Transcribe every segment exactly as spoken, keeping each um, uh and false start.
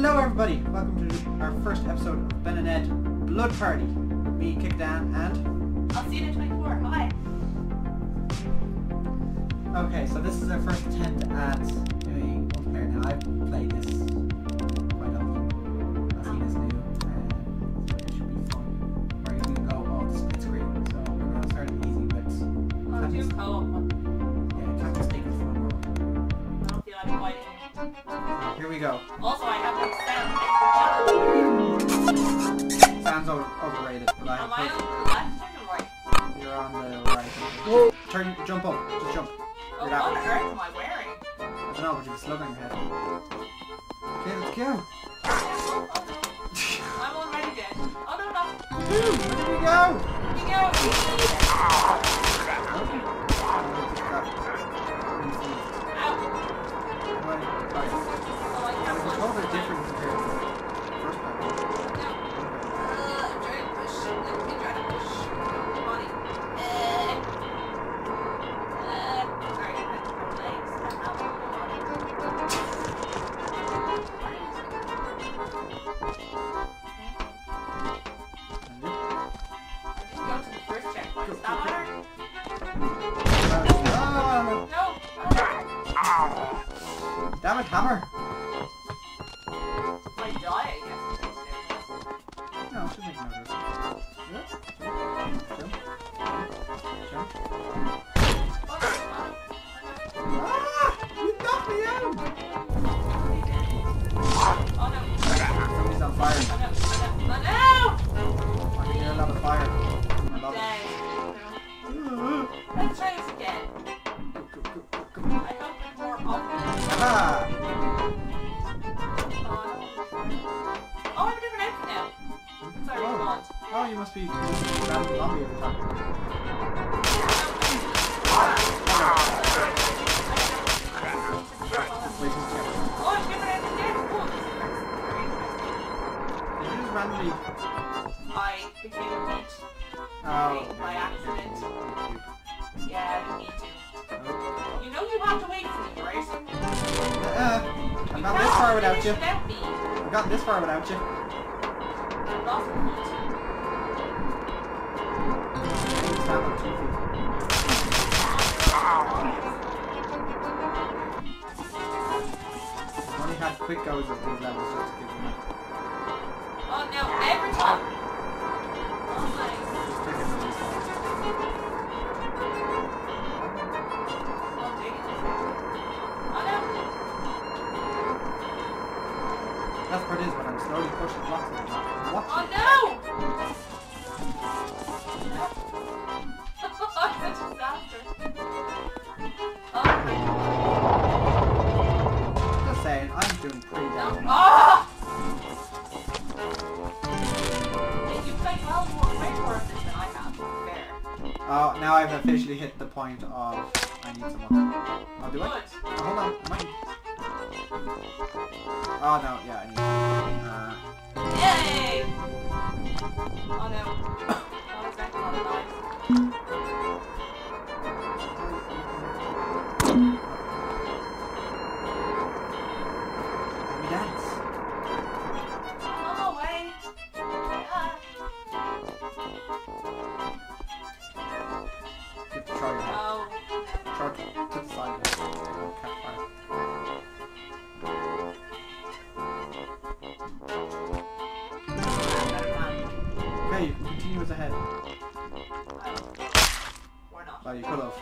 Hello everybody, welcome to our first episode of Ben and Ed Blood Party. Me, KickaDan, and... I'll see you in twenty-four, bye! Okay, so this is our first attempt at doing multiplayer. Now I've played this quite often. I've seen this new, uh, so it should be fun. We're going to go on the split screen, so we're going to start it easy, but... I'll do co-op. Yeah, can't just take it for a moment. I don't feel like fighting. Here we go. Also, I have like sound. Sound's over overrated. But I Am I on the left or the right? You're on the right. Whoa. Turn, jump up. Just jump. Oh, what on earth am I wearing? I don't know, but you're just looking at it. Okay, let's go. I'm already dead. Oh no, no. Here we go. Here we go. Damn it, hammer! I die, I guess. No, it should make no difference. Jump. Jump. Jump. Jump. Ah! You knocked me out! Oh no. Somebody's on fire. Oh no! I can hear a lot of fire. I love it. Let's try this again. Ah. Uh, oh, I have a different outfit now. Sorry, oh. Blonde. Oh, you must be around the lobby every time. Oh, I have a different outfit now. Cool. Did you just randomly... I became a peach. Oh. By accident. Yeah, I didn't need to. Oh. You know you have to wait for me, right? Uh, I've gotten this far without you. I've gotten this far without you. I've lost the heat. I've only had quick goes at these levels, so it's good for me. Oh no, every time! Oh my... That's what it is when I'm slowly pushing blocks and I'm watching. Oh no! Oh, that's a disaster. Oh my god. Just saying, I'm doing pretty well. Ah! Hey, you played well more way more of this than I have. Fair. Oh, uh, now I've officially hit the point of I need someone. Oh, do I? Oh, hold on, I might. Oh no, yeah, I need to. Uh... Yay! Oh no. Oh, it's back on the lights. Let me dance. Oh, wait. Yeah. Get the charger. Oh. Charger to the side. Hey, continue with the head. Why not? Oh, you could have.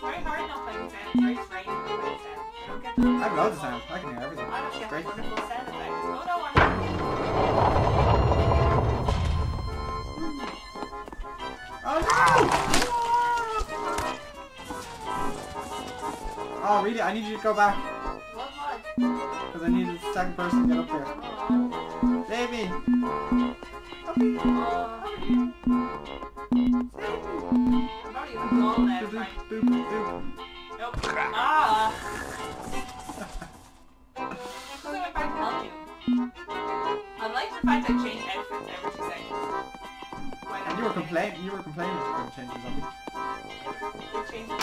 Very hard not playing sound. Very strange not playing sound. I have loads of sound. I can hear everything. I don't get great. Wonderful sound effects. Oh no, I'm Oh, read it. I need you to go back. What? Because I need the second person to get up here. Uh, Baby! Okay. Uh, I'm not even gone there, boop, right? Boop, boop. Nope. Ah! Because I went back to help you. I like the fact I change outfits every two seconds. Why not? And you were complaining. You were complaining that you couldn't change the zombie. I changed the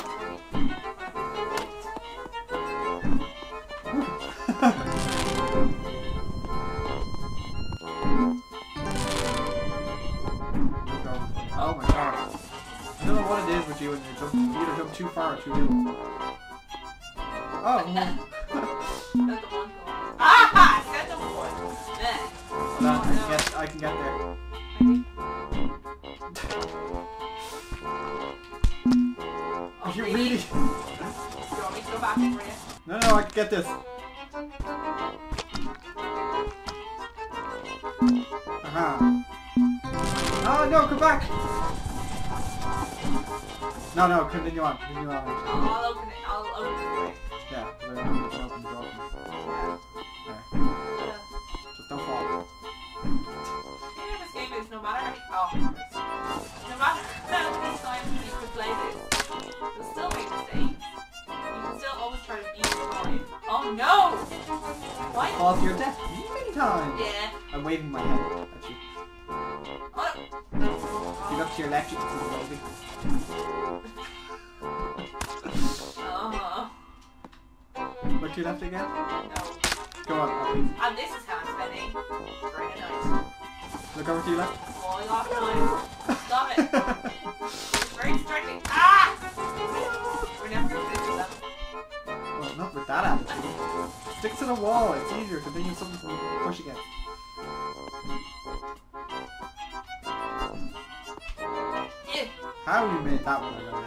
zombie. Oh my god! I don't know what it is with you when you jump. You either jump too far or too little. Oh. Ah! Set the one. Nah. I can get. I can get there. Oh, you really? You want me to go back in for you? No, no, I can get this. Aha. Oh, no, come back! No, no, continue on. Continue on. I'll, I'll open it. I'll open it for you. Yeah, we're going to open the door. There. Just don't fall. No matter how hard it is, no matter how many times you could play this, you'll still make mistakes. You can still always try to beat your time. Oh no! Why? Fall to your death many times! Yeah. I'm waving my hand at you. Oh no! If you look to your left, you can see the lobby. Oh. Look to your left again? No. Go on, please. And this is how I'm spending. Very nice. Look over to your left. Falling off time. Stop it. It's very distracting. Ah! We're never going to finish that. Well, not with that attitude. Stick to the wall. It's easier to think of something to push against. Yeah. How you made that one? I don't know.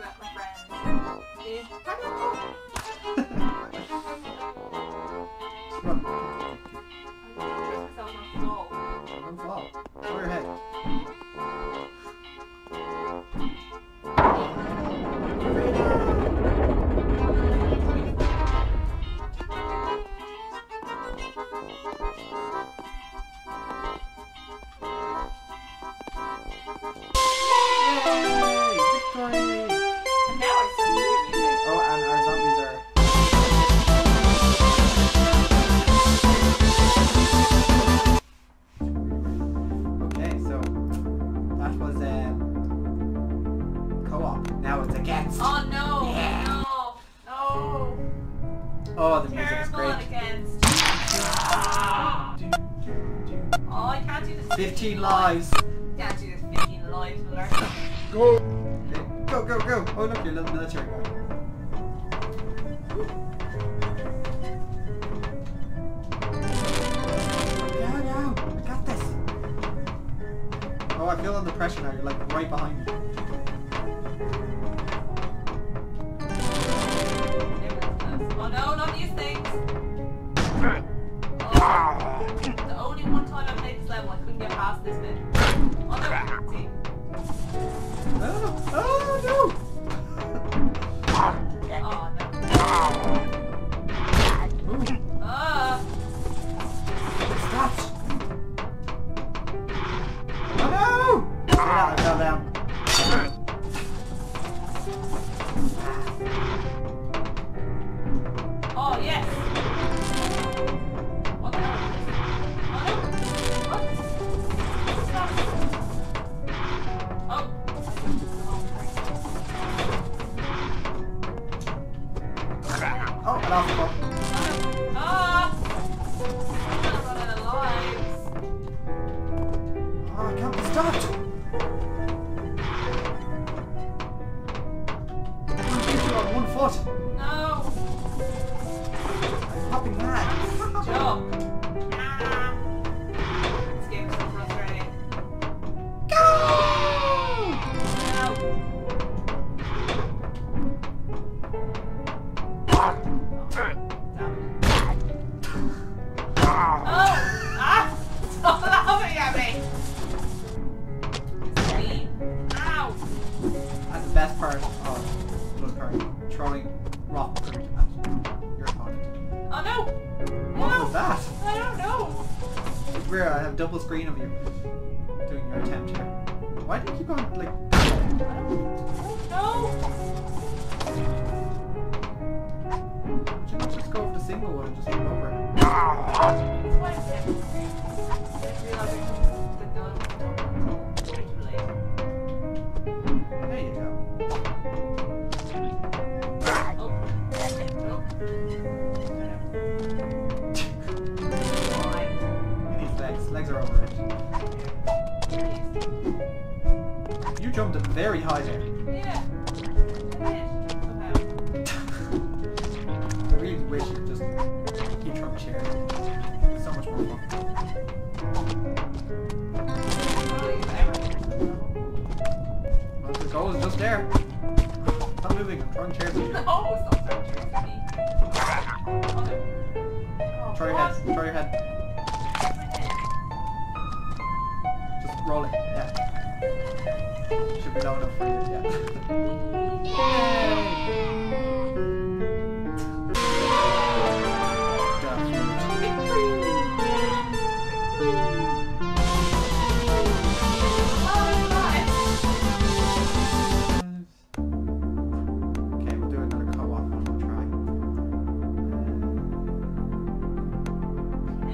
That my friends. Yeah. Run. Over your head. Yay! Victory! fifteen lives. Yeah, do this fifteen lives, brother. Go! Go, go, go! Oh look, you're a little military guy. No, no! I got this! Oh, I feel under pressure now. You're like right behind me. Oh no, not these things! Oh, the only one time I played this level, I couldn't get past this bit. Oh no! See? Oh, oh no! Oh no. Uh. Stop! Oh no! Get out, I fell down. Oh yes! Oh, ah! I'm gonna run out of lives. Oh, I can't be stopped. I can't beat you on one foot. No. I'm hopping mad. Jump. Ah. This game is so frustrating. Go! No. Double screen of you doing your attempt here. Why do you keep on like? No. Would you not just go for the single one and just move over? That's what I did. jumped very high there. Yeah. I really wish you could just keep truck chair. It's so much more fun. But the goal is just there. Stop moving. I'm throwing chairs at you. No, stop throwing chairs at me. Oh, try your head. Try your head. Roll it, yeah. Should be low enough for you, yeah. Yay! Gosh. Okay, we'll do another co-op one more try.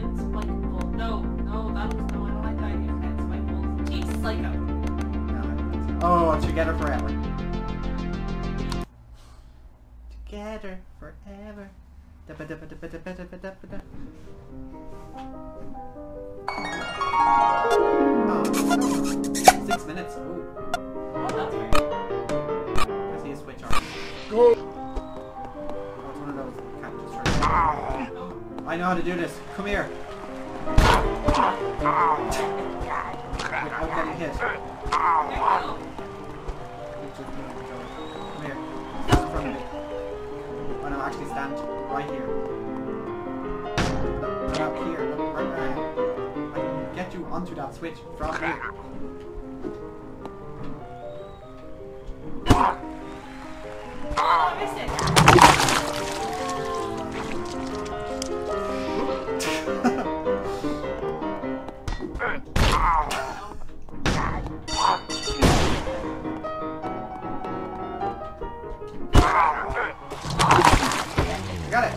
It's like, no, no, that was no one. Like no. No, oh, together forever. Together forever. Oh, six minutes. Ooh. Oh, that's weird. I see a switch on. Go. Oh, it's one of those cactus trees. I know how to do this. Come here. Without getting hit. Come here. Stand in front of me. Oh no, actually stand right here. Look up here. Look right where I am. I can get you onto that switch. Drop here. Oh, I missed it. Got it!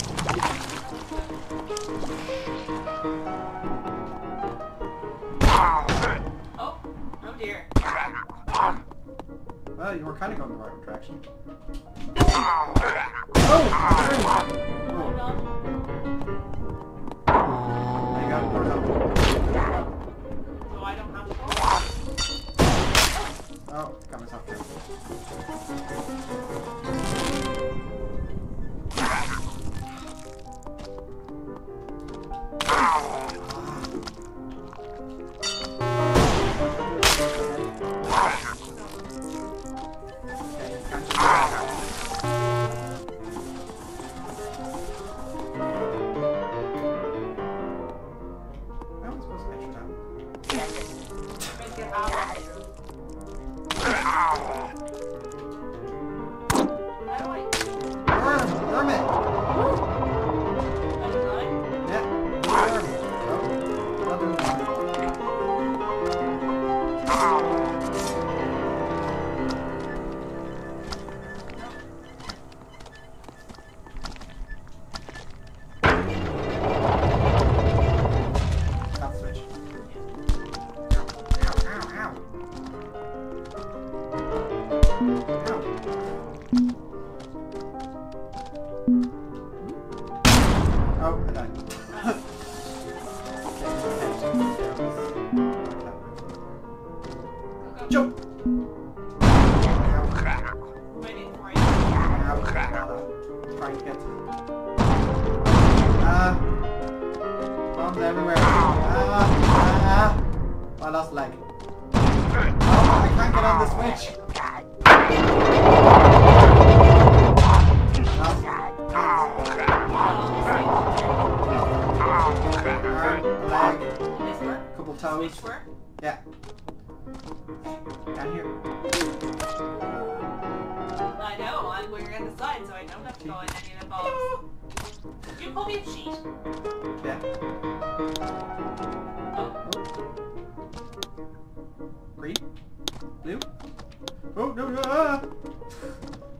Oh, oh dear. Well, you were kind of going the right direction. Oh! Oh! I got more help. So I don't have to go? Oh, got myself killed.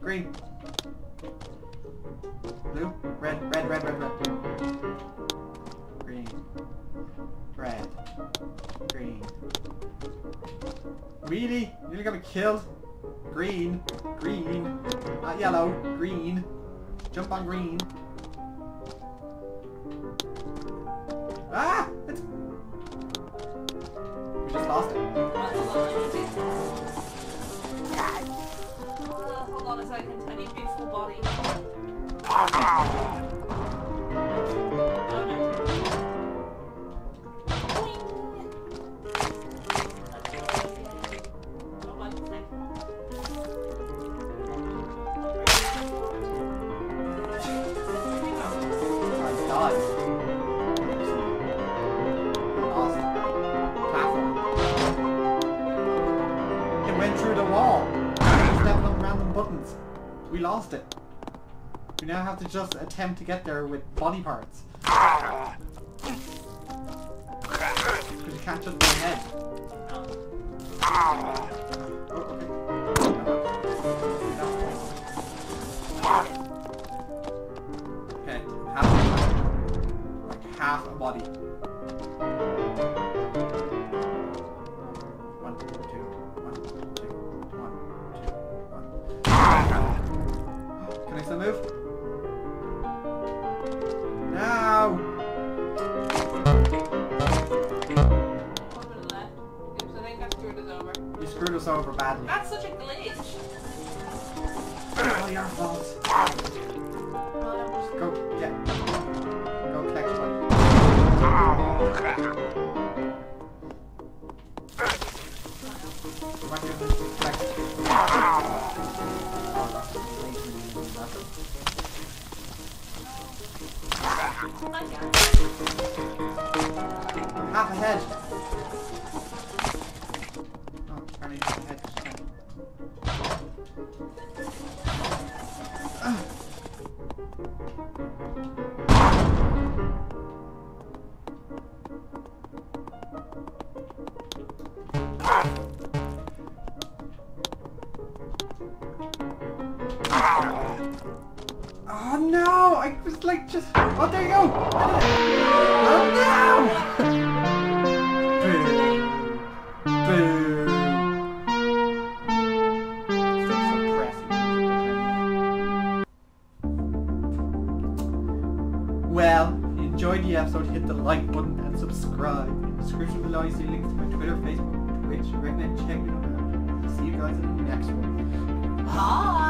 Green. Blue. Red. Red. Red. Red. Red. Green. Red. Green. Really? You really got me killed? Green. Green. Not yellow. Green. Jump on green. Ah! It's... We just lost it. like a tiny beautiful body. We lost it. We now have to just attempt to get there with body parts. Because you can't just go ahead. Oh, okay. Okay, half a body. Like half a body. Move. No! You screwed us over badly. That's such a glitch. It's all your fault. Just go, yeah. Go collect one. Half a head. Oh, apparently half a head. Uh. No, I was like just. Oh, there you go. Oh no! Well, if you enjoyed the episode, hit the like button and subscribe. In the description below, you see links to my Twitter, Facebook, Twitch, Reddit, check it out. See you guys in the next one. Bye.